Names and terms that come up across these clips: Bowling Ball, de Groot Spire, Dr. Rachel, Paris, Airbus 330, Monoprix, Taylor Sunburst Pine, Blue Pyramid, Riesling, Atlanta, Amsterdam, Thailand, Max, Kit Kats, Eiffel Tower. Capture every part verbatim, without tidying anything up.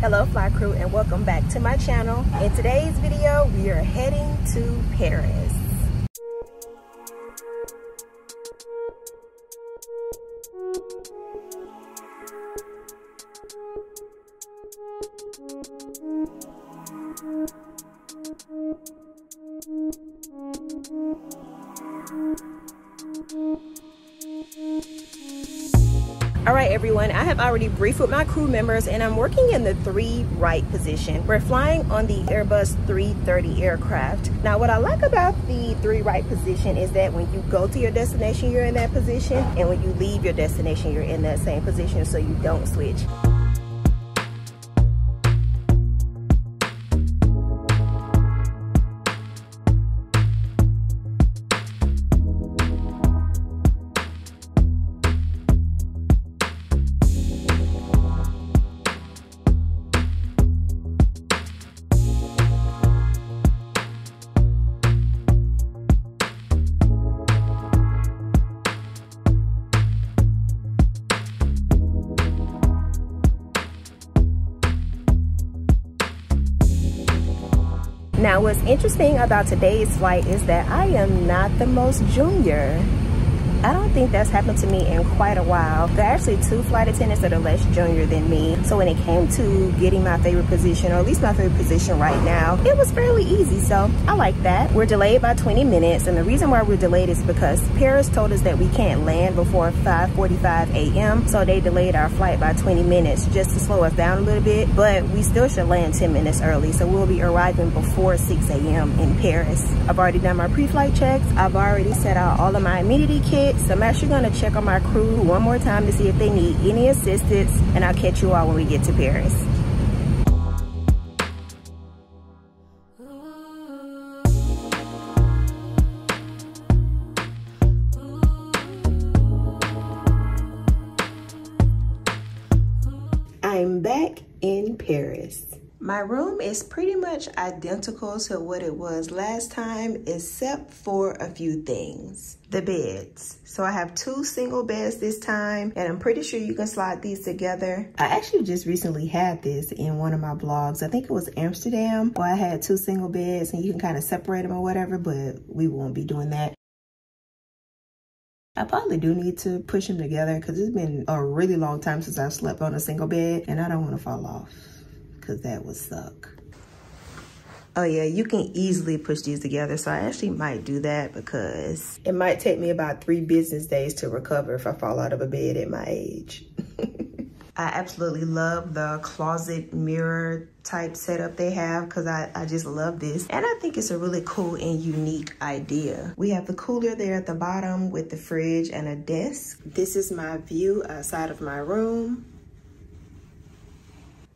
Hello fly crew, and welcome back to my channel. In today's video we are heading to Paris. Alright everyone, I have already briefed with my crew members and I'm working in the three right position. We're flying on the Airbus three thirty aircraft. Now what I like about the three right position is that when you go to your destination you're in that position, and when you leave your destination you're in that same position, so you don't switch. Now what's interesting about today's flight is that I am not the most junior. I don't think that's happened to me in quite a while. There are actually two flight attendants that are less junior than me. So when it came to getting my favorite position, or at least my favorite position right now, it was fairly easy, so I like that. We're delayed by twenty minutes, and the reason why we're delayed is because Paris told us that we can't land before five forty-five A M So they delayed our flight by twenty minutes just to slow us down a little bit, but we still should land ten minutes early. So we'll be arriving before six A M in Paris. I've already done my pre-flight checks. I've already set out all of my amenity kits. So I'm actually going to check on my crew one more time to see if they need any assistance, and I'll catch you all when we get to Paris. I'm back in Paris. My room is pretty much identical to what it was last time, except for a few things. The beds. So I have two single beds this time, and I'm pretty sure you can slide these together. I actually just recently had this in one of my blogs. I think it was Amsterdam, where I had two single beds and you can kind of separate them or whatever, but we won't be doing that. I probably do need to push them together because it's been a really long time since I've slept on a single bed, and I don't want to fall off. That would suck. Oh yeah, you can easily push these together, so I actually might do that because it might take me about three business days to recover if I fall out of a bed at my age. I absolutely love the closet mirror type setup they have because I, I just love this, and I think it's a really cool and unique idea. We have the cooler there at the bottom with the fridge and a desk. This is my view outside of my room.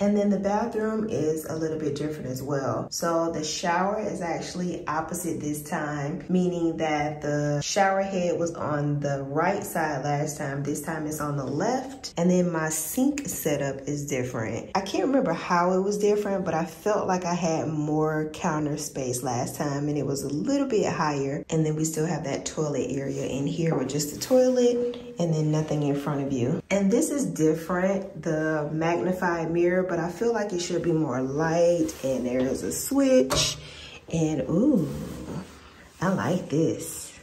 And then the bathroom is a little bit different as well. So the shower is actually opposite this time, meaning that the shower head was on the right side last time. This time it's on the left. And then my sink setup is different. I can't remember how it was different, but I felt like I had more counter space last time and it was a little bit higher. And then we still have that toilet area in here with just the toilet and then nothing in front of you. And this is different, the magnified mirror, but I feel like it should be more light, and there is a switch, and ooh, I like this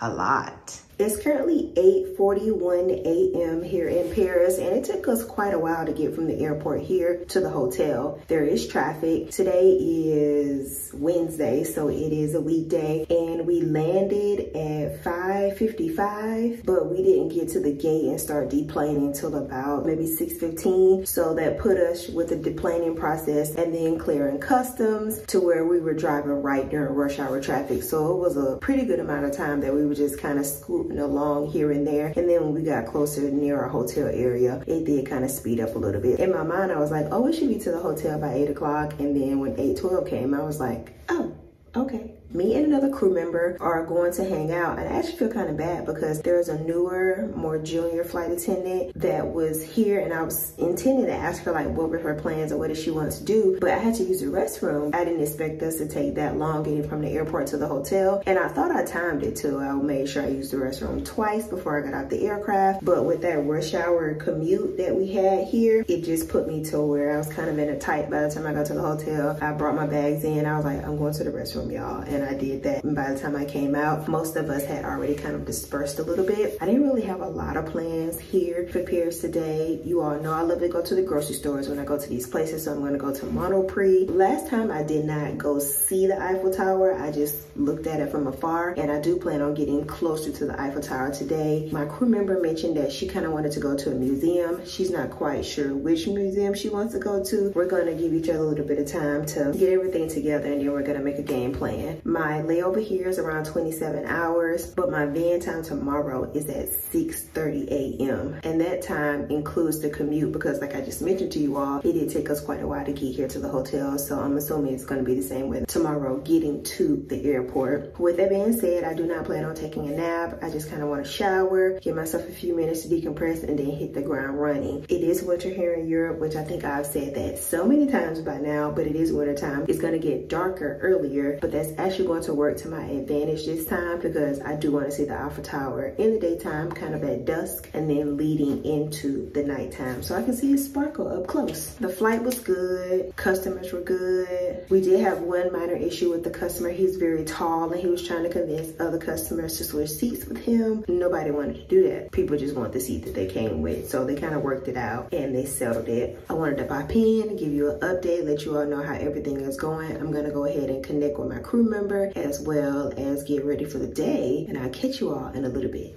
a lot. It's currently eight forty-one A M here in Paris, and it took us quite a while to get from the airport here to the hotel. There is traffic. Today is Wednesday, so it is a weekday, and we landed at five fifty-five, but we didn't get to the gate and start deplaning until about maybe six fifteen, so that put us with the deplaning process and then clearing customs to where we were driving right during rush hour traffic. So it was a pretty good amount of time that we were just kind of scooping along here and there, and then when we got closer near our hotel area it did kind of speed up a little bit. In my mind I was like, oh, we should be to the hotel by eight o'clock, and then when eight twelve came I was like, oh, okay. me and another crew member are going to hang out, and I actually feel kind of bad because there's a newer, more junior flight attendant that was here, and I was intending to ask her like what were her plans or what did she want to do, but I had to use the restroom. I didn't expect us to take that long getting from the airport to the hotel, and I thought I timed it too. I made sure I used the restroom twice before I got out the aircraft, but with that rush hour commute that we had here, it just put me to where I was kind of in a tight. By the time I got to the hotel, I brought my bags in. I was like, I'm going to the restroom, y'all, and I did that. And by the time I came out, most of us had already kind of dispersed a little bit. I didn't really have a lot of plans here for Paris today. You all know I love to go to the grocery stores when I go to these places, so I'm going to go to Monoprix. Last time I did not go see the Eiffel Tower. I just looked at it from afar, and I do plan on getting closer to the Eiffel Tower today. My crew member mentioned that she kind of wanted to go to a museum. She's not quite sure which museum she wants to go to. We're going to give each other a little bit of time to get everything together, and then we're going to make a game plan. My layover here is around twenty-seven hours, but my van time tomorrow is at six thirty a m and that time includes the commute because, like I just mentioned to you all, it did take us quite a while to get here to the hotel, so I'm assuming it's going to be the same with tomorrow getting to the airport. With that being said, I do not plan on taking a nap. I just kind of want to shower, give myself a few minutes to decompress, and then hit the ground running. It is winter here in Europe, which I think I've said that so many times by now, but it is winter time. It's going to get darker earlier, but that's actually going to work to my advantage this time because I do want to see the Eiffel Tower in the daytime, kind of at dusk, and then leading into the nighttime so I can see it sparkle up close. The flight was good. Customers were good. We did have one minor issue with the customer. He's very tall, and he was trying to convince other customers to switch seats with him. Nobody wanted to do that. People just want the seat that they came with, so they kind of worked it out and they settled it. I wanted to pop in and give you an update, let you all know how everything is going. I'm going to go ahead and connect with my crew member as well as get ready for the day, and I'll catch you all in a little bit.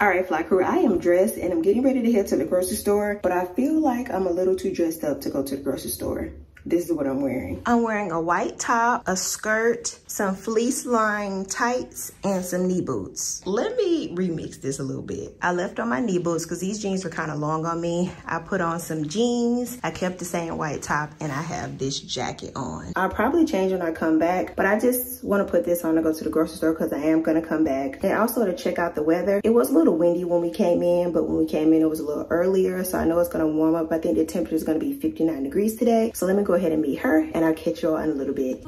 All right, fly crew, I am dressed and I'm getting ready to head to the grocery store, but I feel like I'm a little too dressed up to go to the grocery store. This is what I'm wearing. I'm wearing a white top, a skirt, some fleece lined tights, and some knee boots. Let me remix this a little bit. I left on my knee boots because these jeans were kind of long on me. I put on some jeans. I kept the same white top, and I have this jacket on. I'll probably change when I come back, but I just want to put this on to go to the grocery store because I am going to come back. And also to check out the weather. It was a little windy when we came in, but when we came in, it was a little earlier. So I know it's going to warm up. I think the temperature is going to be fifty-nine degrees today. So let me go Go ahead and meet her, and I'll catch y'all in a little bit.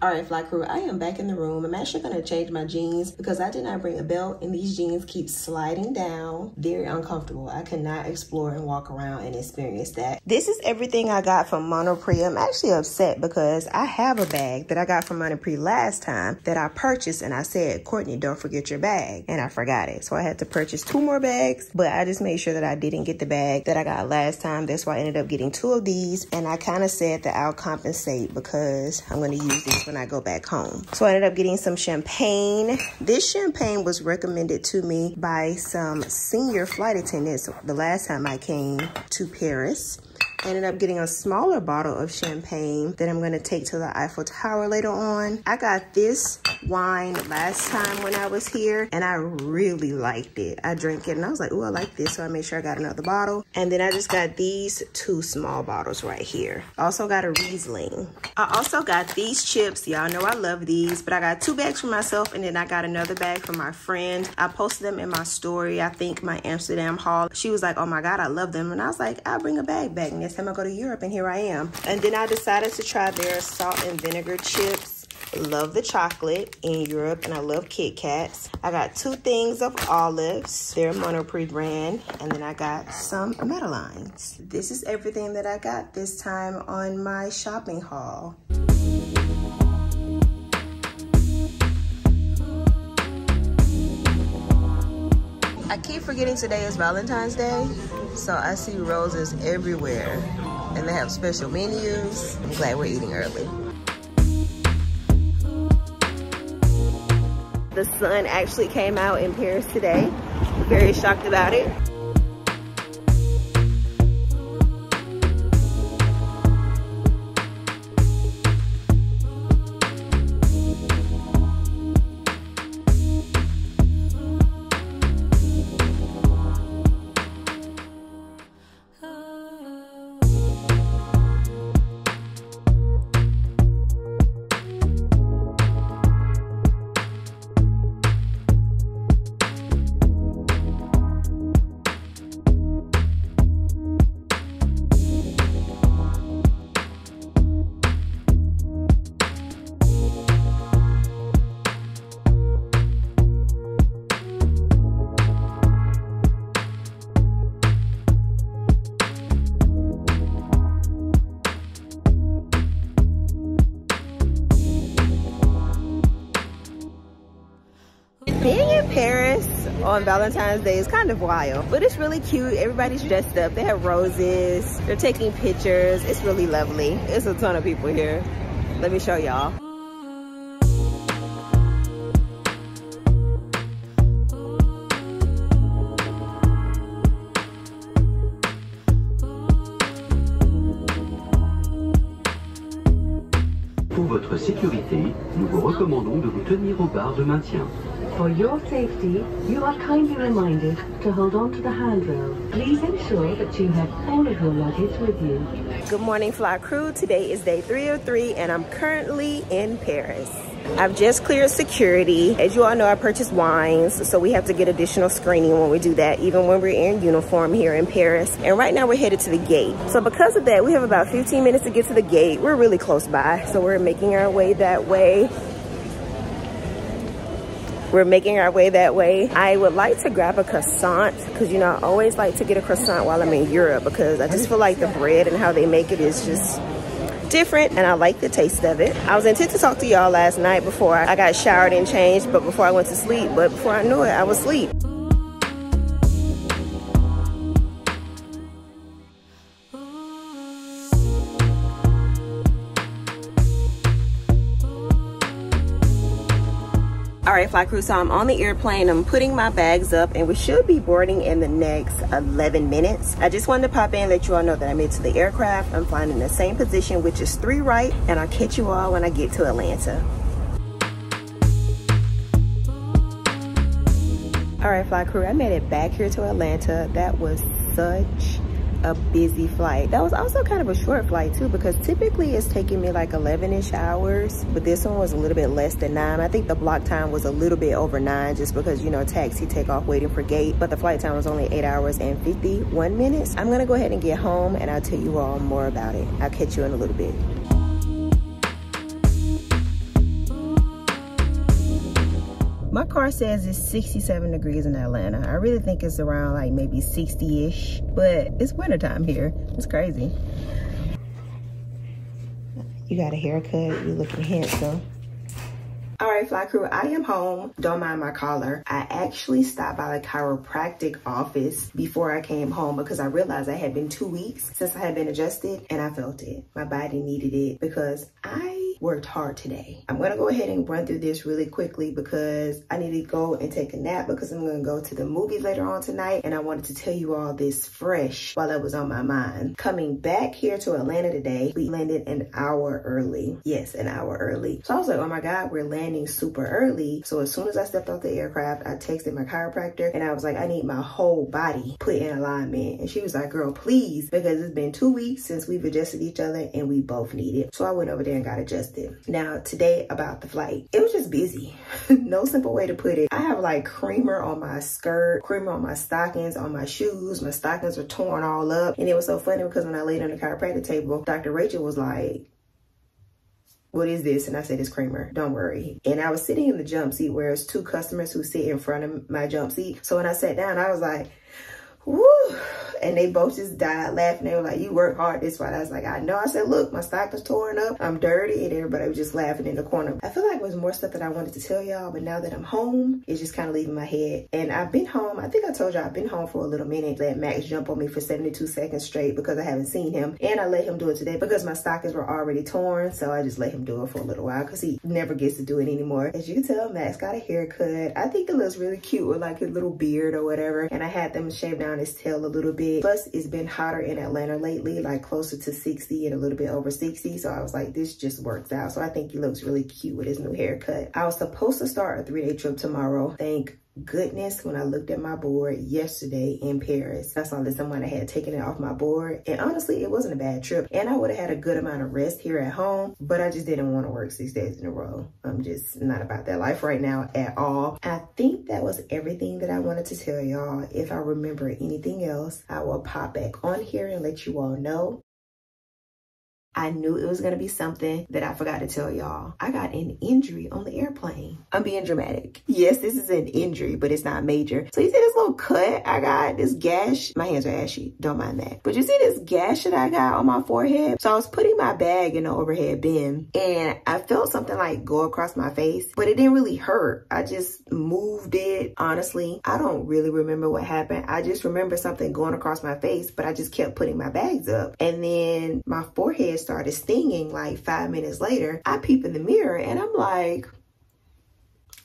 All right, fly crew, I am back in the room. I'm actually gonna change my jeans because I did not bring a belt, and these jeans keep sliding down. Very uncomfortable. I cannot explore and walk around and experience that. This is everything I got from Monoprix. I'm actually upset because I have a bag that I got from Monoprix last time that I purchased, and I said, Courtney, don't forget your bag, and I forgot it. So I had to purchase two more bags, but I just made sure that I didn't get the bag that I got last time. That's why I ended up getting two of these, and I kind of said that I'll compensate because I'm gonna use these when I go back home. So I ended up getting some champagne. This champagne was recommended to me by some senior flight attendants the last time I came to Paris. I ended up getting a smaller bottle of champagne that I'm going to take to the Eiffel Tower later on. I got this wine last time when I was here, and I really liked it. I drank it and I was like, oh, I like this. So I made sure I got another bottle. And then I just got these two small bottles right here. Also got a Riesling. I also got these chips. Y'all know I love these, but I got two bags for myself, and then I got another bag for my friend. I posted them in my story. I think my Amsterdam haul. She was like, oh my God, I love them. And I was like, I'll bring a bag back next time I go to Europe, and here I am. And then I decided to try their salt and vinegar chips. Love the chocolate in Europe, and I love Kit Kats. I got two things of olives. They're Monoprix brand. And then I got some Madeleines. This is everything that I got this time on my shopping haul. I keep forgetting today is Valentine's Day, so I see roses everywhere, and they have special menus. I'm glad we're eating early. The sun actually came out in Paris today. Very shocked about it. On Valentine's Day is kind of wild, but it's really cute. Everybody's dressed up. They have roses. They're taking pictures. It's really lovely. It's a ton of people here. Let me show y'all. Pour votre sécurité, nous vous recommandons de vous tenir aux barres de maintien. For your safety, you are kindly reminded to hold on to the handrail. Please ensure that you have all of your luggage with you. Good morning, Fly Crew. Today is day three oh three and I'm currently in Paris. I've just cleared security. As you all know, I purchased wines, so we have to get additional screening when we do that, even when we're in uniform here in Paris. And right now we're headed to the gate. So because of that, we have about fifteen minutes to get to the gate. We're really close by, so we're making our way that way. We're making our way that way. I would like to grab a croissant because, you know, I always like to get a croissant while I'm in Europe because I just feel like the bread and how they make it is just different and I like the taste of it. I was intent to talk to y'all last night before I got showered and changed, but before I went to sleep, but before I knew it, I was asleep. All right, Fly Crew, so I'm on the airplane, I'm putting my bags up, and we should be boarding in the next eleven minutes. I just wanted to pop in and let you all know that I made it to the aircraft. I'm flying in the same position, which is three right, and I'll catch you all when I get to Atlanta. All right, Fly Crew, I made it back here to Atlanta. That was such a busy flight. That was also kind of a short flight too, because typically it's taking me like eleven-ish hours, but this one was a little bit less than nine. I think the block time was a little bit over nine just because, you know, taxi takeoff waiting for gate, but the flight time was only eight hours and fifty-one minutes. I'm gonna go ahead and get home and I'll tell you all more about it. I'll catch you in a little bit. My car says it's sixty-seven degrees in Atlanta. I really think it's around like maybe sixty-ish, but it's wintertime here. It's crazy. You got a haircut, you looking handsome. All right, Fly Crew, I am home. Don't mind my collar. I actually stopped by the chiropractic office before I came home because I realized I had been two weeks since I had been adjusted and I felt it. My body needed it because I worked hard today. I'm gonna go ahead and run through this really quickly because I need to go and take a nap because I'm gonna go to the movie later on tonight and I wanted to tell you all this fresh while it was on my mind. Coming back here to Atlanta today, we landed an hour early. Yes, an hour early. So I was like, oh my God, we're landing super early. So as soon as I stepped off the aircraft, I texted my chiropractor and I was like, I need my whole body put in alignment. And she was like, girl, please, because it's been two weeks since we've adjusted each other and we both need it. So I went over there and got adjusted. Now today about the flight, it was just busy. No simple way to put it. I have like creamer on my skirt, creamer on my stockings, on my shoes. My stockings were torn all up. And it was so funny because when I laid on the chiropractic table, Doctor Rachel was like, what is this? And I said, it's creamer, don't worry. And I was sitting in the jump seat where it's two customers who sit in front of my jump seat. So when I sat down, I was like, woo, and they both just died laughing. They were like, you work hard, this why. I was like, I know. I said, look, my stock is torn up, I'm dirty, and everybody was just laughing in the corner. I feel like it was more stuff that I wanted to tell y'all, but now that I'm home, it's just kind of leaving my head. And I've been home, I think I told y'all, I've been home for a little minute. Let Max jump on me for seventy-two seconds straight because I haven't seen him, and I let him do it today because my stockings were already torn, so I just let him do it for a little while because he never gets to do it anymore. As you can tell, Max got a haircut. I think it looks really cute with like his little beard or whatever, and I had them shave down his tail a little bit. Plus, it's been hotter in Atlanta lately, like closer to sixty and a little bit over sixty, so I was like, this just works out. So I think he looks really cute with his new haircut. I was supposed to start a three-day trip tomorrow. Thank goodness, when I looked at my board yesterday in Paris, I saw that someone had taken it off my board, and honestly it wasn't a bad trip, and I would have had a good amount of rest here at home, but I just didn't want to work six days in a row. I'm just not about that life right now at all. I think that was everything that I wanted to tell y'all. If I remember anything else, I will pop back on here and let you all know. I knew it was gonna be something that I forgot to tell y'all. I got an injury on the airplane. I'm being dramatic. Yes, this is an injury, but it's not major. So you see this little cut I got, this gash. My hands are ashy, don't mind that. But you see this gash that I got on my forehead? So I was putting my bag in the overhead bin, and I felt something like go across my face, but it didn't really hurt. I just moved it, honestly. I don't really remember what happened. I just remember something going across my face, but I just kept putting my bags up. And then my forehead started stinging like five minutes later. I peep in the mirror and I'm like,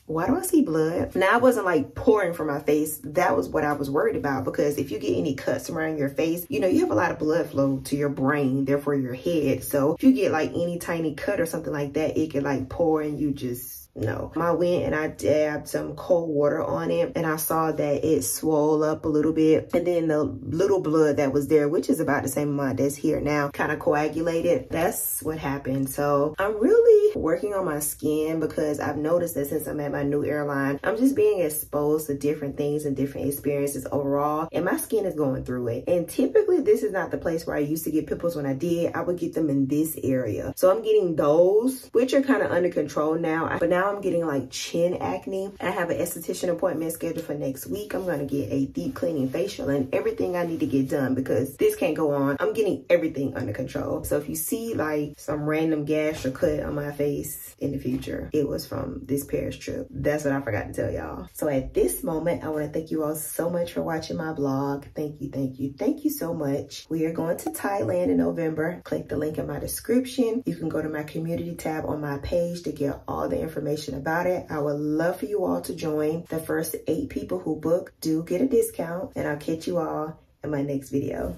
why do I see blood? Now, I wasn't like pouring from my face. That was what I was worried about, because if you get any cuts around your face, you know, you have a lot of blood flow to your brain, therefore your head. So if you get like any tiny cut or something like that, it could like pour and you just, no. I went and I dabbed some cold water on it, and I saw that it swole up a little bit, and then the little blood that was there, which is about the same amount that's here now, kind of coagulated. That's what happened. So I'm really working on my skin, because I've noticed that since I'm at my new airline, I'm just being exposed to different things and different experiences overall, and my skin is going through it. And typically this is not the place where I used to get pimples. When I did, I would get them in this area. So I'm getting those, which are kind of under control now, but now I'm getting like chin acne. I have an esthetician appointment scheduled for next week. I'm gonna get a deep cleaning facial and everything I need to get done, because this can't go on. I'm getting everything under control. So if you see like some random gash or cut on my face in the future, it was from this Paris trip. That's what I forgot to tell y'all. So at this moment, I wanna thank you all so much for watching my vlog. Thank you, thank you, thank you so much. We are going to Thailand in November. Click the link in my description. You can go to my community tab on my page to get all the information about it. I would love for you all to join. The first eight people who book do get a discount, and I'll catch you all in my next video.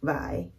Bye.